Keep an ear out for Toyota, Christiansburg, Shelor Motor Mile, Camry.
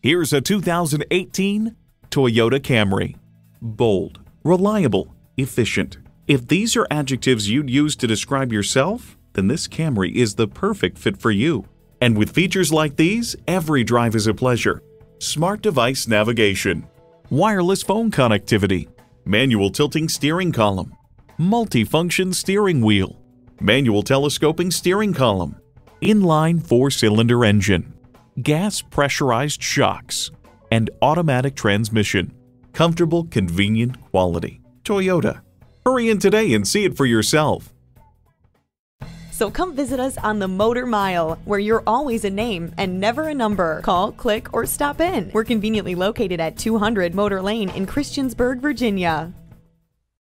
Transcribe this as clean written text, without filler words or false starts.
Here's a 2018 Toyota Camry. Bold, reliable, efficient. If these are adjectives you'd use to describe yourself, then this Camry is the perfect fit for you. And with features like these, every drive is a pleasure. Smart device navigation, wireless phone connectivity, manual tilting steering column, multifunction steering wheel, manual telescoping steering column, inline four-cylinder engine, gas pressurized shocks, and automatic transmission. Comfortable, convenient, quality. Toyota. Hurry in today and see it for yourself. So come visit us on the Motor Mile, where you're always a name and never a number. Call, click, or stop in. We're conveniently located at 200 Motor Lane in Christiansburg, Virginia.